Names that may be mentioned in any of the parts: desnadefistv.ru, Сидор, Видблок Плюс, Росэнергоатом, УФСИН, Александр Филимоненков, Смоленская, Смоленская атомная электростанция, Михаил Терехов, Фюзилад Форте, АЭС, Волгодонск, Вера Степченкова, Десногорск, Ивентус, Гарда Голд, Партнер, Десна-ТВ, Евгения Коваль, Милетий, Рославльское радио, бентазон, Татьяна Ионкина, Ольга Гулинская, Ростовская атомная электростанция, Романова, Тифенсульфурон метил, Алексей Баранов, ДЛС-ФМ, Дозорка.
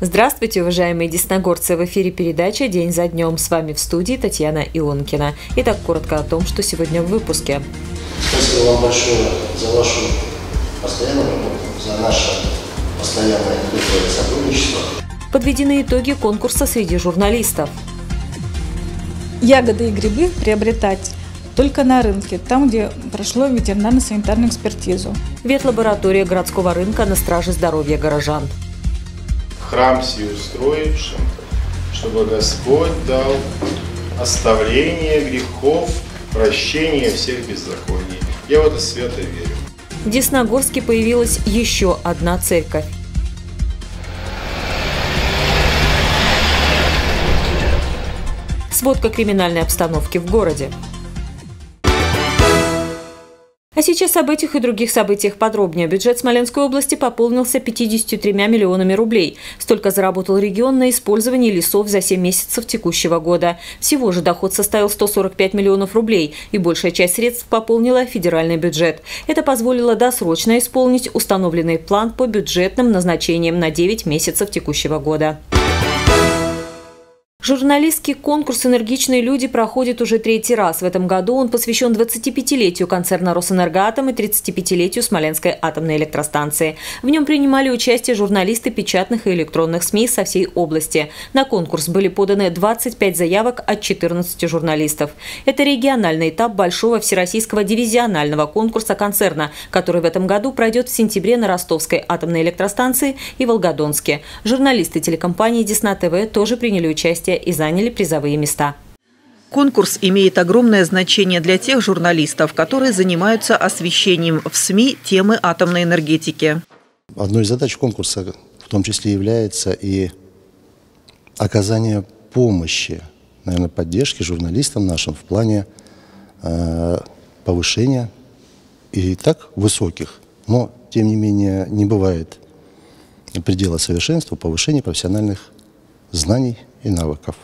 Здравствуйте, уважаемые десногорцы! В эфире передача «День за днем». С вами в студии Татьяна Ионкина. Итак, коротко о том, что сегодня в выпуске. Спасибо вам большое за вашу постоянную работу, за наше постоянное индивидуальное сотрудничество. Подведены итоги конкурса среди журналистов. Ягоды и грибы приобретать только на рынке, там, где прошло ветеринарно-санитарную экспертизу. Ветлаборатория городского рынка на страже здоровья горожан. Храм сию устроившим, чтобы Господь дал оставление грехов, прощение всех беззаконий. Я в это свято верю. В Десногорске появилась еще одна церковь. Сводка криминальной обстановки в городе. А сейчас об этих и других событиях подробнее. Бюджет Смоленской области пополнился 53 миллионами рублей. Столько заработал регион на использовании лесов за 7 месяцев текущего года. Всего же доход составил 145 миллионов рублей, и большая часть средств пополнила федеральный бюджет. Это позволило досрочно исполнить установленный план по бюджетным назначениям на 9 месяцев текущего года. Журналистский конкурс «Энергичные люди» проходит уже третий раз. В этом году он посвящен 25-летию концерна «Росэнергоатом» и 35-летию Смоленской атомной электростанции. В нем принимали участие журналисты печатных и электронных СМИ со всей области. На конкурс были поданы 25 заявок от 14 журналистов. Это региональный этап большого всероссийского дивизионального конкурса концерна, который в этом году пройдет в сентябре на Ростовской атомной электростанции и Волгодонске. Журналисты телекомпании «Десна-ТВ» тоже приняли участие и заняли призовые места. Конкурс имеет огромное значение для тех журналистов, которые занимаются освещением в СМИ темы атомной энергетики. Одной из задач конкурса в том числе является и оказание помощи, наверное, поддержки журналистам нашим в плане повышения и так высоких, но тем не менее не бывает предела совершенства, повышения профессиональных знаний и навыков.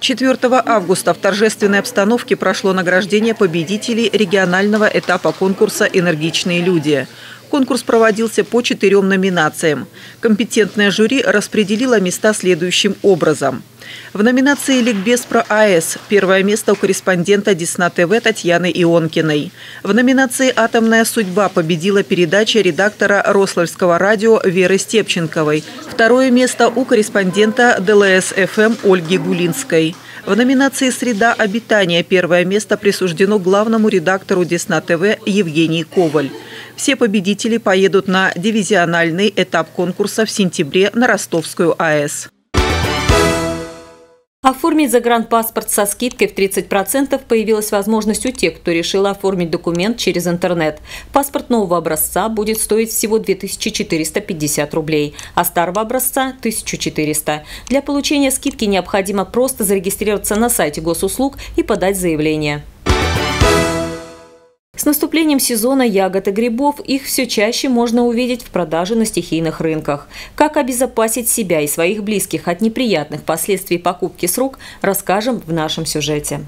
4 августа в торжественной обстановке прошло награждение победителей регионального этапа конкурса «Энергичные люди». Конкурс проводился по 4 номинациям. Компетентное жюри распределило места следующим образом. В номинации «Ликбез про АЭС» первое место у корреспондента Десна-ТВ Татьяны Ионкиной. В номинации «Атомная судьба» победила передача редактора Рославльского радио Веры Степченковой. Второе место у корреспондента ДЛС-ФМ Ольги Гулинской. В номинации «Среда обитания» первое место присуждено главному редактору Десна-ТВ Евгении Коваль. Все победители поедут на дивизиональный этап конкурса в сентябре на Ростовскую АЭС. Оформить загранпаспорт со скидкой в 30% появилась возможность у тех, кто решил оформить документ через интернет. Паспорт нового образца будет стоить всего 2450 рублей, а старого образца – 1400. Для получения скидки необходимо просто зарегистрироваться на сайте госуслуг и подать заявление. С наступлением сезона ягод и грибов их все чаще можно увидеть в продаже на стихийных рынках. Как обезопасить себя и своих близких от неприятных последствий покупки с рук, расскажем в нашем сюжете.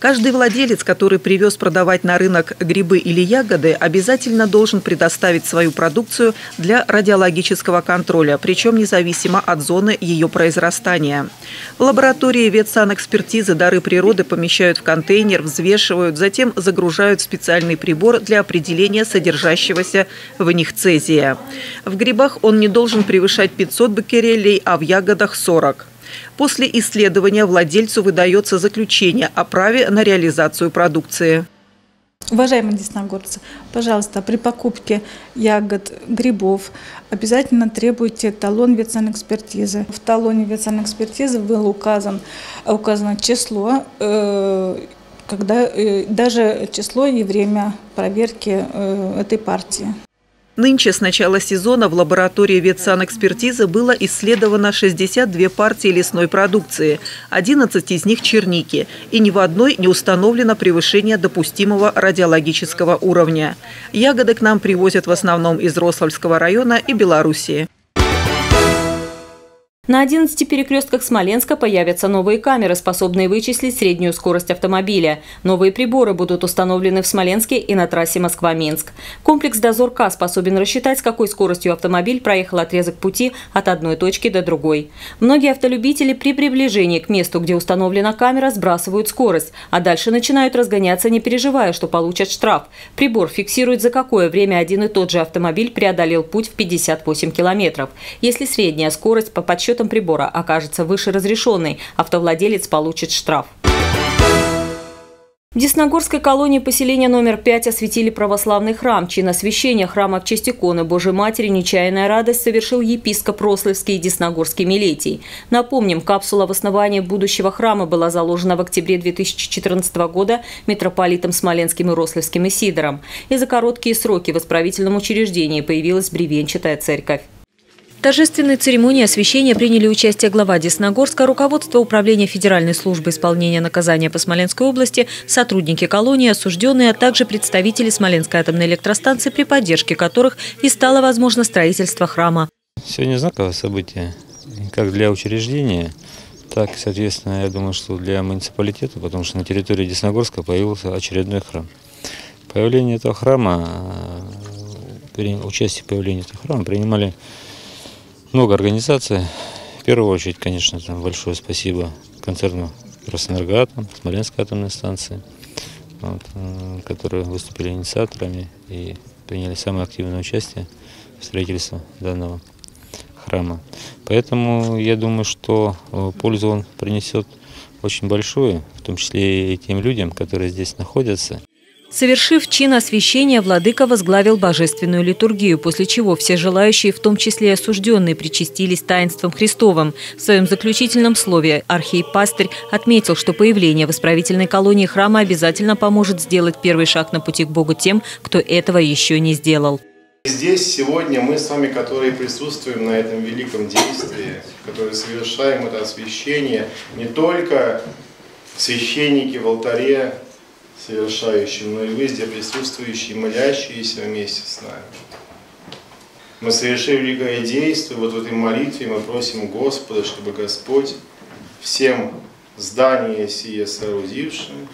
Каждый владелец, который привез продавать на рынок грибы или ягоды, обязательно должен предоставить свою продукцию для радиологического контроля, причем независимо от зоны ее произрастания. В лаборатории ветсанэкспертизы дары природы помещают в контейнер, взвешивают, затем загружают в специальный прибор для определения содержащегося в них цезия. В грибах он не должен превышать 500 беккерелей, а в ягодах – 40. После исследования владельцу выдается заключение о праве на реализацию продукции. Уважаемые десногорцы, пожалуйста, при покупке ягод, грибов обязательно требуйте талон ветсанэкспертизы. В талоне ветсанэкспертизы было указано число, даже число и время проверки этой партии. Нынче с начала сезона в лаборатории ветсанэкспертизы было исследовано 62 партии лесной продукции, 11 из них черники, и ни в одной не установлено превышение допустимого радиологического уровня. Ягоды к нам привозят в основном из Рославльского района и Белоруссии. На 11 перекрестках Смоленска появятся новые камеры, способные вычислить среднюю скорость автомобиля. Новые приборы будут установлены в Смоленске и на трассе Москва-Минск. Комплекс «Дозорка» способен рассчитать, с какой скоростью автомобиль проехал отрезок пути от одной точки до другой. Многие автолюбители при приближении к месту, где установлена камера, сбрасывают скорость, а дальше начинают разгоняться, не переживая, что получат штраф. Прибор фиксирует, за какое время один и тот же автомобиль преодолел путь в 58 километров. Если средняя скорость по подсчету прибора окажется выше разрешенной, автовладелец получит штраф. В Десногорской колонии поселения номер 5 осветили православный храм. Чин освящения храма в честь иконы Божьей Матери «Нечаянная радость» совершил епископ Рославльский и Десногорский Милетий. Напомним, капсула в основании будущего храма была заложена в октябре 2014 года митрополитом Смоленским и Рославским Сидором. И за короткие сроки в исправительном учреждении появилась бревенчатая церковь. В торжественной церемонии освящения приняли участие глава Десногорска, руководство Управления Федеральной службы исполнения наказания по Смоленской области, сотрудники колонии, осужденные, а также представители Смоленской атомной электростанции, при поддержке которых и стало возможно строительство храма. Сегодня знаковое событие как для учреждения, так, соответственно, я думаю, что для муниципалитета, потому что на территории Десногорска появился очередной храм. Появление этого храма, участие в появлении этого храма принимали много организаций. В первую очередь, конечно, там большое спасибо концерну «Росэнергоатом», Смоленской атомной станции, вот, которые выступили инициаторами и приняли самое активное участие в строительстве данного храма. Поэтому я думаю, что пользу он принесет очень большую, в том числе и тем людям, которые здесь находятся. Совершив чин освящения, владыка возглавил божественную литургию, после чего все желающие, в том числе и осужденные, причастились таинством Христовым. В своем заключительном слове архиепастырь отметил, что появление в исправительной колонии храма обязательно поможет сделать первый шаг на пути к Богу тем, кто этого еще не сделал. Здесь сегодня мы с вами, которые присутствуем на этом великом действии, которые совершаем это освящение, не только священники в алтаре, совершающие, но и вы, здесь присутствующие, молящиеся вместе с нами. Мы совершили великое действие, вот в этой молитве мы просим Господа, чтобы Господь всем здание сие соорудившим,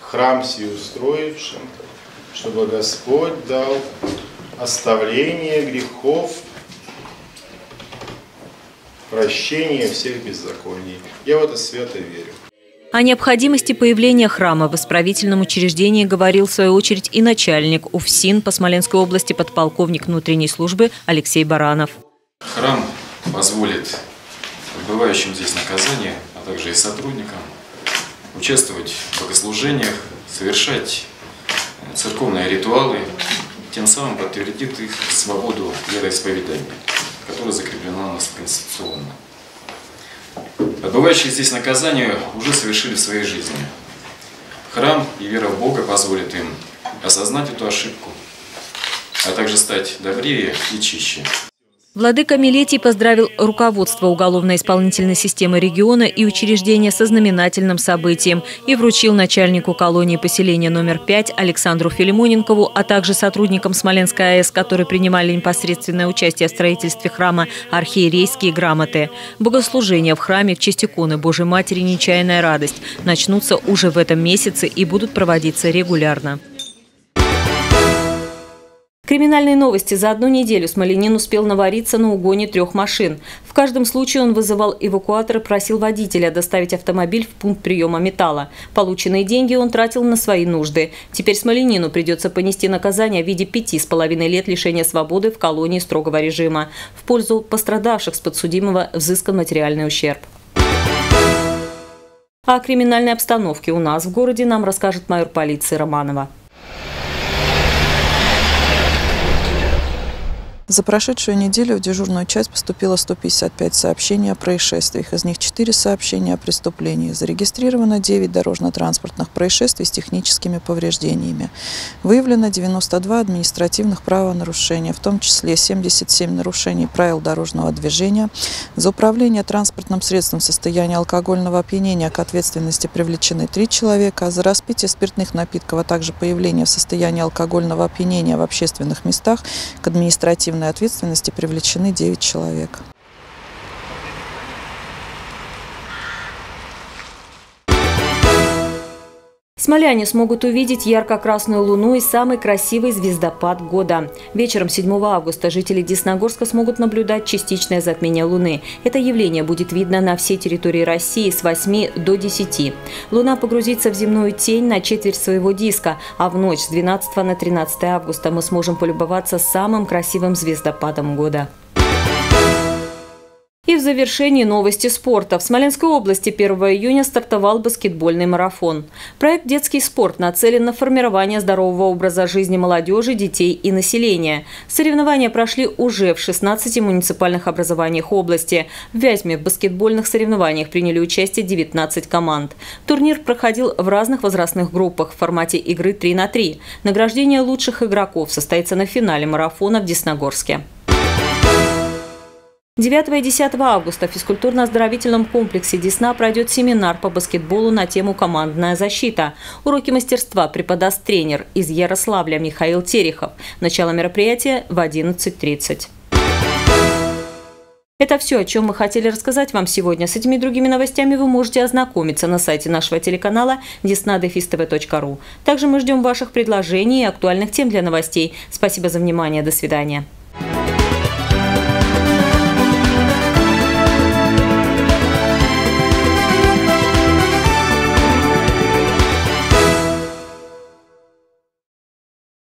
храм сие устроившим, чтобы Господь дал оставление грехов, прощение всех беззаконий. Я в это свято верю. О необходимости появления храма в исправительном учреждении говорил, в свою очередь, и начальник УФСИН по Смоленской области, подполковник внутренней службы Алексей Баранов. Храм позволит отбывающим здесь наказание, а также и сотрудникам участвовать в богослужениях, совершать церковные ритуалы, тем самым подтвердит их свободу вероисповедания, которая закреплена у нас конституционно. Отбывающие здесь наказание уже совершили в своей жизни. Храм и вера в Бога позволят им осознать эту ошибку, а также стать добрее и чище. Владыка Милетий поздравил руководство уголовно-исполнительной системы региона и учреждения со знаменательным событием и вручил начальнику колонии поселения номер 5 Александру Филимоненкову, а также сотрудникам Смоленской АЭС, которые принимали непосредственное участие в строительстве храма, архиерейские грамоты. Богослужения в храме в честь иконы Божьей Матери «Нечаянная радость» начнутся уже в этом месяце и будут проводиться регулярно. Криминальные новости. За одну неделю смоленин успел навариться на угоне 3 машин. В каждом случае он вызывал эвакуатор и просил водителя доставить автомобиль в пункт приема металла. Полученные деньги он тратил на свои нужды. Теперь смоленину придется понести наказание в виде 5,5 лет лишения свободы в колонии строгого режима. В пользу пострадавших с подсудимого взыскан материальный ущерб. О криминальной обстановке у нас в городе нам расскажет майор полиции Романова. За прошедшую неделю в дежурную часть поступило 155 сообщений о происшествиях. Из них 4 сообщения о преступлении. Зарегистрировано 9 дорожно-транспортных происшествий с техническими повреждениями. Выявлено 92 административных правонарушения, в том числе 77 нарушений правил дорожного движения. За управление транспортным средством в состоянии алкогольного опьянения к ответственности привлечены 3 человека. За распитие спиртных напитков, а также появление в состоянии алкогольного опьянения в общественных местах к административной ответственности привлечены 9 человек. Смоляне смогут увидеть ярко-красную луну и самый красивый звездопад года. Вечером 7 августа жители Десногорска смогут наблюдать частичное затмение Луны. Это явление будет видно на всей территории России с 8 до 10. Луна погрузится в земную тень на четверть своего диска, а в ночь с 12 на 13 августа мы сможем полюбоваться самым красивым звездопадом года. И в завершении новости спорта. В Смоленской области 1 июня стартовал баскетбольный марафон. Проект «Детский спорт» нацелен на формирование здорового образа жизни молодежи, детей и населения. Соревнования прошли уже в 16 муниципальных образованиях области. В Вязьме в баскетбольных соревнованиях приняли участие 19 команд. Турнир проходил в разных возрастных группах в формате игры 3 на 3. Награждение лучших игроков состоится на финале марафона в Десногорске. 9 и 10 августа в физкультурно-оздоровительном комплексе «Десна» пройдет семинар по баскетболу на тему «Командная защита». Уроки мастерства преподаст тренер из Ярославля Михаил Терехов. Начало мероприятия в 11:30. Это все, о чем мы хотели рассказать вам сегодня. С этими другими новостями вы можете ознакомиться на сайте нашего телеканала desnadefistv.ru. Также мы ждем ваших предложений и актуальных тем для новостей. Спасибо за внимание. До свидания.